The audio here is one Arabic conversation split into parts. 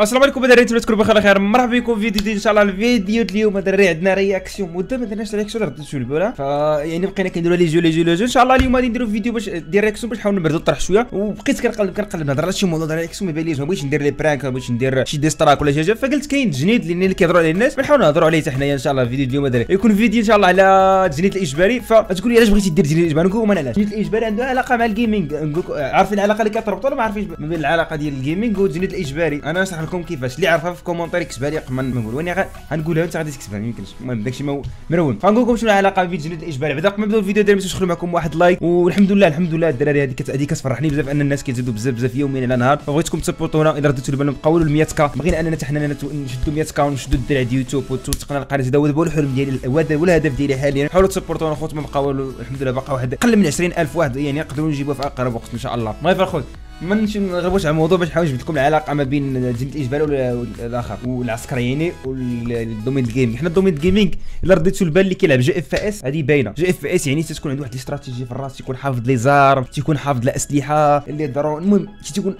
السلام عليكم دراري، نتمنى تكونوا بخير خير. مرحبا بكم في فيديو جديد ان شاء الله. الفيديو اليوم دراري عندنا رياكسيون، مده ما درناش رياكسيون غير درتو البوله، فيعني بقينا كنديروا لي جو ان شاء الله. اليوم غادي نديروا فيديو باش ديال رياكسيون، باش نحاولوا نبردوا الطرح شويه. وبقيت كنقلب نهضر على شي موضوع ديال رياكسيون، ما باليش ما بغيتش ندير لي برانك، ما بغيتش ندير شي ديستراك ولا شي حاجه، فقلت كاين تجنيد اللي كيهضروا عليه الناس، بنحاولوا نهضروا عليه حتى حنايا ان شاء الله. الفيديو اليوم دراري يكون فيديو ان شاء الله على التجنيد الاجباري. فتقول لي علاش بغيتي دير تجنيد اجباري؟ نقول لكم انا علاش التجنيد الاجباري عنده علاقه مع الجيمينغ، عارفين العلاقه اللي كتربطوا ولا ما عارفينش ما بين العلاقه ديال الجيمينغ والتجنيد الاجباري؟ انا نشرح لكم كيفاش، اللي عرفها في الكومونتير يكتبها لي قبل ما نقول، وانا غنقولها انت غادي تكتبها ما يمكنش. المهم داكشي مرون، فغنقول لكم شنو العلاقه بين التجنيد الاجباري بعدا. قبل ما نبداو الفيديو ديالنا تدخلوا معكم واحد لايك، والحمد لله الدراري هذه كتفرحني بزاف ان الناس كيزيدوا بزاف يوميا على نهار. فبغيتكم تسبورطونا، الا رديتوا البال نبقاو ل 100 كا، بغينا اننا حتى حنا نشدوا 100 كا ونشدوا الدرع ديال يوتيوب وتقنا القناه زيد. هو الحلم ديالي والهدف ديالي حاليا، حاولوا تسبورطونا خوت، ما بقاو الحمد لله باقا واحد قل من 20000 واحد، يعني نقدروا نجيبوها في اقرب وقت ان شاء الله. المهم خوت ما نغربوش على الموضوع، باش نحاول نجبد لكم العلاقه ما بين التجنيد الاجباري والاخر والعسكريين والدومين الجيمنج. حنا الدومين الجيمنج الا رديتو البال اللي كيلعب جو اف اس، هذه باينه. جو اف اس يعني تتكون عنده واحد الاستراتيجي في الراس، تيكون حافظ لي زار، تيكون حافظ الاسلحه اللي ضروري. المهم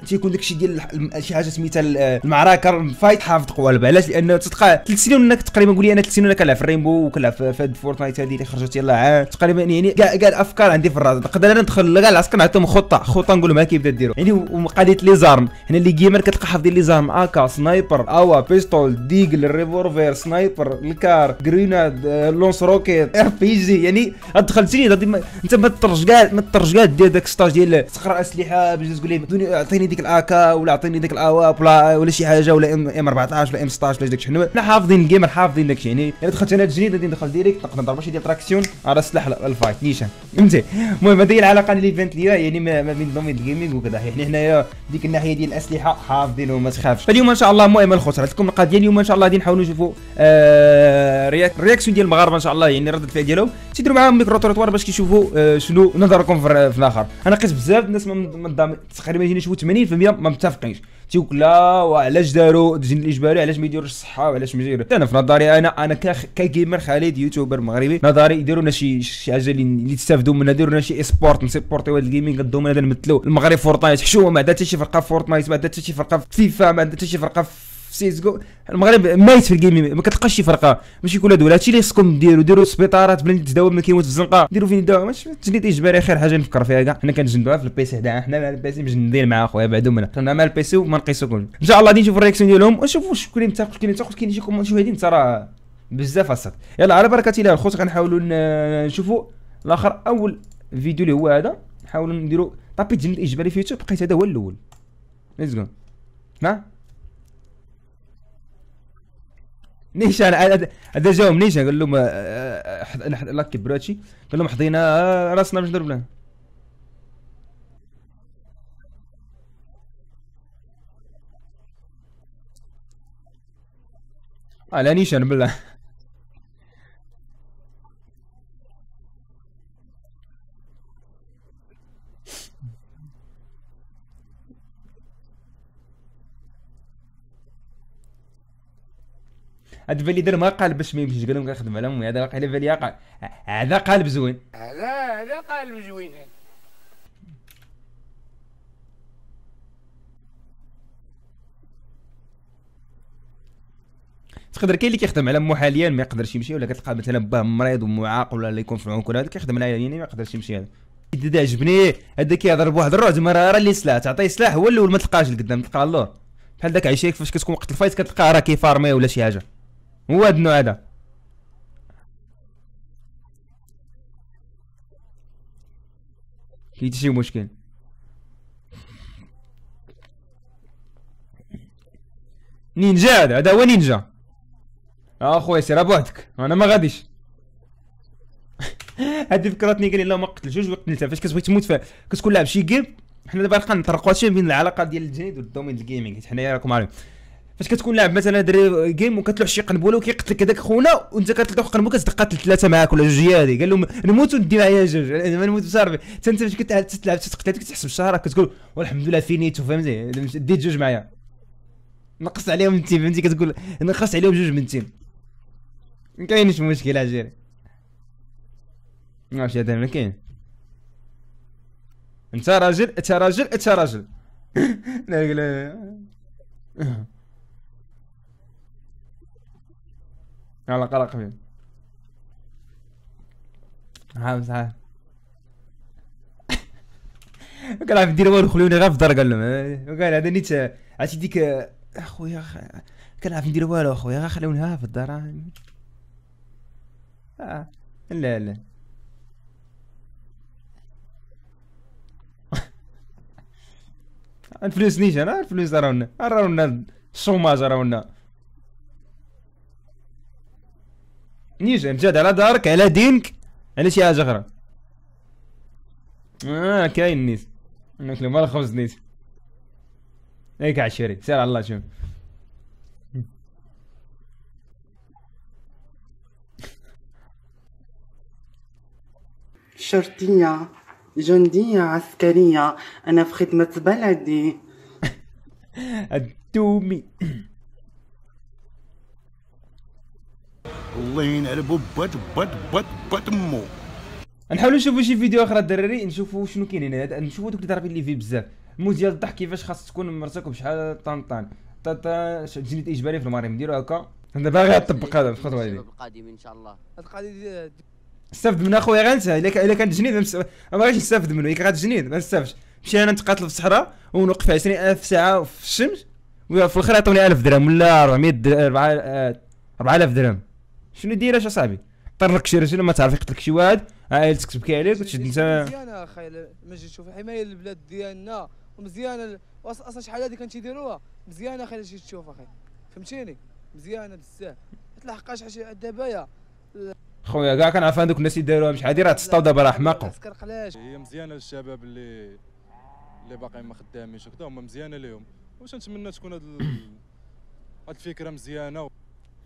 تيكون داكشي ديال شي حاجه سميتها المعركه فايت، حافظ قوالب. علاش؟ لانه تتقى 3 سنين ولا تقريبا، قول لي انا 3 سنين كنلعب في الريمبو وكنلعب في فورتنايت هذه اللي خرجت يلاه عام تقريبا، يعني كاع الافكار عندي في الراس، نقدر انا ندخل لكاع العسكر نعطيهم خطه نقول لهم ها كيبدا ديروا. وقضيه لي زارم هنا اللي جيمر كتلقى حافظين لي زارم، اكا سنايبر اوا بيستول ديغل ريفولفر سنايبر الكار غريناد لونس روكيت ار بي جي، يعني دخلت لي انت ما تطرش كاع ديال داك السطاج ديال تقرا اسلحه باش تقول لي اعطيني ديك الاكا ولا اعطيني ديك الاواب ولا شي حاجه ولا ام 14 ولا ام 16 ولا داك الشحنوه. حنا حافظين الجيمر حافظين داكشي، يعني الا دخلت انا التجنيد غادي ندخل ديريكت نقدر نضرب شي ديال تراكسيون على السلاح الفايت نيشان، فهمتي؟ المهم هذه هي العلاقه اللي بانت ليا يعني ما بين دومين الجيمنج وكذا، يعني هنايا ديك الناحيه ديال الاسلحه حافظين وما تخافش. فاليوم ان شاء الله المهم الخوت عطيت لكم القضيه. اليوم ان شاء الله غادي نحاولوا نشوفوا الرياكسيون ديال المغاربه ان شاء الله، يعني رد الفعل ديالهم، تيديروا معاهم ميكرو تروتوار باش كيشوفوا شنو نظركم في الاخر. انا لقيت بزاف الناس من تقريبا يجينا نشوفوا 80% ما متفقينش، تيقول لا وعلاش داروا التجنيد الاجباري، علاش ما يديروش الصحه وعلاش ما يديروش. انا في نظري انا كجيمر خالد يوتيوبر مغربي، نظري يديروا لنا شي حاجه اللي تستافدوا منها، يديروا لنا شي اسبورت نسبورتيو هذا الجيمنج الدومين هذا، نمثلوا المغرب فورتنايت حشومه، ما عندها حتى شي فرقه في فورتنايت، ما عندها حتى شي فرقه في فيفا، ما عندها حتى شي فرقه في سيسكو. المغرب ميت في الجيمنج، ما كتلقاش شي فرقه ماشي كل هادو. هادشي اللي خصكم ديروا سبيطارات بلا تداوى، ما كيموت في الزنقه ديروا فين يداوى. ماشي التجنيد الاجباري خير حاجه نفكر فيها كاع، حنا كنجندوها في البيسي حدانا، حنا مع البيسي مجندين مع اخويا بعدو منا، حنا مع البيسي وما نقيسوكمش. ان شاء الله غادي نشوفوا الرياكسيون ديالهم ونشوفوا شكون اللي متفق شكون اللي متفق، كاين شي كومون شي هادين ترى بزاف الصاد. يلا على بركه الله الخوت، غنحاولوا نشوفوا الاخر. اول فيديو اللي هو هذا نحاولوا نديروا طابي التجنيد الاجباري في يوتيوب، لقيت هذا هو الاول. ليتس جو ها نيشان، هذا جاوب نيشان قال لهم لاكي براتشي، قال لهم حضينا راسنا باش ضربنا. لا نيشان بالله هاد بالي دار ما قال باش ما يمشيش، قال لهم كنخدم على امي. هذا واقع لي بالي قال هذا قالب زوين، هذا قالب زوين. تقدر كاين اللي كيخدم على امو حاليا ما يقدرش يمشي، ولا كتلقى مثلا باه مريض ومعاق ولا اللي يكون في العنق، ولا هذا كيخدم على عيالين ما يقدرش يمشي. هذا هذا عجبني، هذا كيهضر بواحد الرعد، راه اللي سلاح تعطيه سلاح هو الاول ما تلقاش لقدام، تلقى اللور بحال داك عيشيك فاش كتكون وقت الفايت كتلقاه راه كيفارمي ولا شي حاجه، هو هاد النوع هذا. كاين شي مشكل نينجا، هذا هو نينجا. اخويا سير بوحدك انا ما غاديش. هادي فكرتني قال لي لا ما قتلتوش وقتلتها، فاش كتبغي تموت كتكون لاعب شي جيم. حنا دابا غادي نطرقوا هادشي بين العلاقه ديال التجنيد والدومين الجيمنج، حيت حنايا راكم عارفين فاش كتكون لاعب مثلا دري جيم وكتلوح شي قنبله وكيقتلك هذاك خونا، وانت كتلوح قنبله كتقاتل ثلاثه معاك ولا جوج. هادي قال لهم نموتوا ندي معايا جوج، انا ما نموت بصرفي. حتى انت فاش كتلعب تقتل كتحسب الشهر كتقول والحمد لله فينيتو، فهمتي؟ ديت جوج معايا نقص عليهم التيم، فهمتي؟ كتقول نقص عليهم جوج من التيم، ما كاينش مشكل اجيري. ما عرفتش هذا ما كاين، انت راجل انت راجل انت راجل. لا لا يلا قرأ خفيف. ها قال عرفت دير والو خلوني غير في الدار قال لهم. قال هذا نيت عرفتي ديك اخويا كنعرف ندير والو اخويا غير خلونها في الدار. لا لا الفلوس نيشان انا الفلوس راونا الشوماج راونا نيشان جاد على دارك على دينك على شي حاجه اخرى. كاين نيت ناكلو مال خبز نيت هيك عشيري سير على الله شوف. شرطية جندية عسكرية أنا في خدمة بلدي. التومي الله ينعلبو بات بات بات بات مو. نحاولو نشوفو شي فيديو آخر الدراري نشوفو شنو كاين هنا. نشوفو دوك الضربين اللي فيه بزاف الموت ديال الضحك كيفاش خاص تكون مرتك وبشحال طنطان طنطان جنيت إجباري في المغرب نديرو هكا. أنا باغي نطبق هذا في الخطوة هذه القادم إن شاء الله. القادم استفد من اخويا غير انت. الا كان جنيد ما غاديش نستافد منه. الا كان جنيد ما نستافدش نمشي انا نتقاتل في الصحراء ونوقف 20000 ساعه في الشمس وفي الاخر يعطوني 1000 درهم ولا 400 درهم 4000 درهم. شنو داير اش اصاحبي؟ طرق شي رجل ما تعرف يقتلك شي واحد عائلتك تبكي عليك وتشد انت. مزيانه اخي ما جيت تشوف حمايه البلاد ديالنا ومزيانه اصلا شحال هذه كانت يديروها مزيانه اخي. جيت تشوف اخي فهمتيني مزيانه بزاف تلحقاش حاجه دابايا خويا كاع كنعرف هذوك الناس اللي داروها مش عادي راه تسطاو دابا راه حماقو. هي مزيانه للشباب اللي باقيين ما خدامينش وكذا هما مزيانه ليهم واش نتمنى تكون هاد الفكره مزيانه.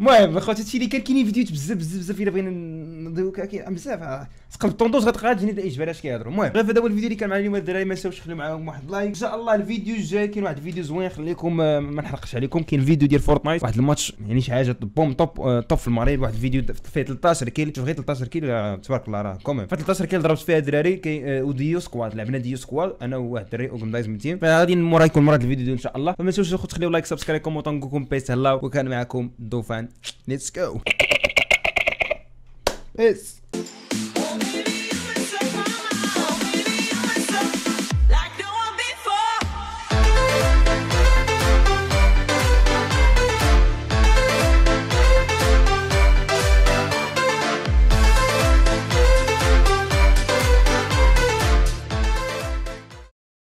المهم اخواتي هادشي اللي كان كاينين فيديوهات بزاف الا بغينا ندويو بزاف تقلب الطوندوز غتلقى جنيد الإجباري اش كيهضروا. المهم غير هذا هو الفيديو اللي كان معنا اليوم الدراري ما تنساوش تخليو معاهم واحد لايك. ان شاء الله الفيديو الجاي كاين واحد الفيديو زوين خليكم ما نحرقش عليكم. كاين فيديو ديال فورتنايت واحد الماتش يعني شي حاجه بوم توب في المغرب واحد الفيديو فيه 13 كيل شوف غير 13 كيل تبارك الله راه كومون ف 13 كيل ضربت فيها الدراري وديو سكواد لعبنا ديو سكواد انا وواحد الدري اوغمدايز 200 فغادي مورا يكون مراد الفيديو ان شاء الله. فما تنساوش اخوات تخليو لايك سبسكرايب كومونت نقولكم بيس هلا وكان معكم دوفان. Let's go. Peace.